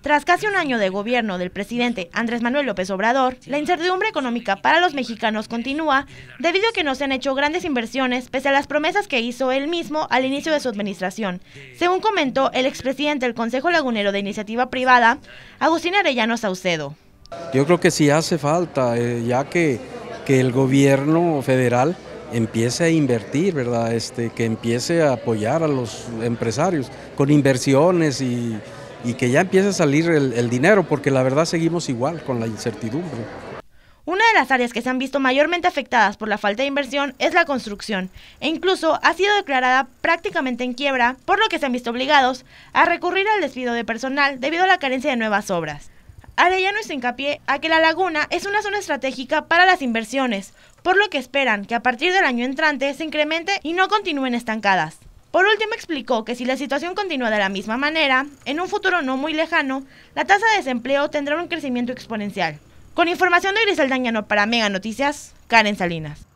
Tras casi un año de gobierno del presidente Andrés Manuel López Obrador, la incertidumbre económica para los mexicanos continúa debido a que no se han hecho grandes inversiones pese a las promesas que hizo él mismo al inicio de su administración. Según comentó el expresidente del Consejo Lagunero de Iniciativa Privada, Agustín Arellano Saucedo. Yo creo que sí hace falta, ya que el gobierno federal empiece a invertir, ¿verdad? Que empiece a apoyar a los empresarios con inversiones y que ya empiece a salir el dinero, porque la verdad seguimos igual con la incertidumbre. Una de las áreas que se han visto mayormente afectadas por la falta de inversión es la construcción, e incluso ha sido declarada prácticamente en quiebra, por lo que se han visto obligados a recurrir al despido de personal debido a la carencia de nuevas obras. Arellano hizo hincapié a que la laguna es una zona estratégica para las inversiones, por lo que esperan que a partir del año entrante se incremente y no continúen estancadas. Por último, explicó que si la situación continúa de la misma manera, en un futuro no muy lejano, la tasa de desempleo tendrá un crecimiento exponencial. Con información de Irisaldáñano para Mega Noticias, Karen Salinas.